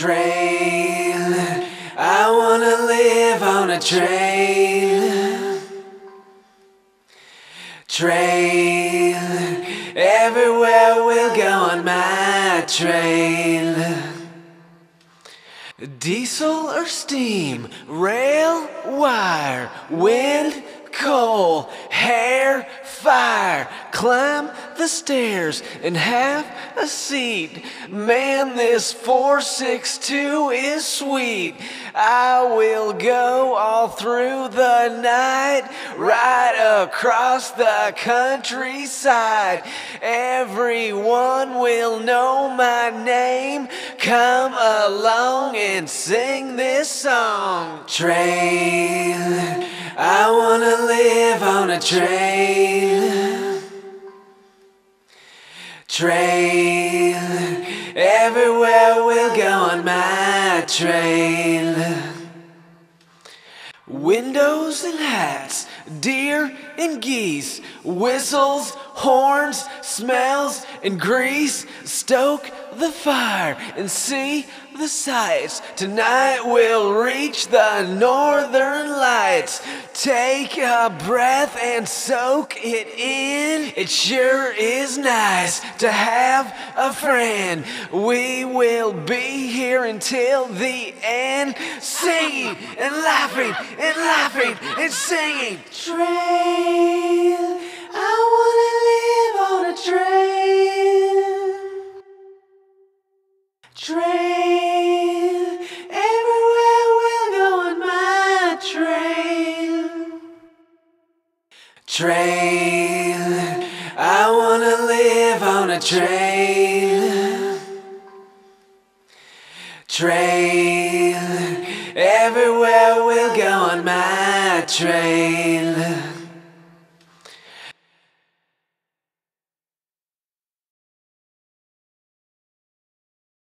train. I wanna live on a train. Train, everywhere we'll go on my train. Diesel or steam, rail, wire, wind, coal, hair, fire. Climb the stairs and have a seat. Man, this 462 is sweet. I will go all through the night, right across the countryside. Everyone will know my name. Come along and sing this song. Train, I wanna live on a train. Train, everywhere we'll go on my train. Windows and hats, deer and geese, whistles, horns, smells and grease. Stoke the fire and see the sights. Tonight we'll reach the northern lights. Take a breath and soak it in. It sure is nice to have a friend. We will be here until the end, singing and laughing and laughing and singing. Train, I wanna live on a train. Train, everywhere we'll go on my train. Train, I wanna live on a train. Train, everywhere we'll go on my train.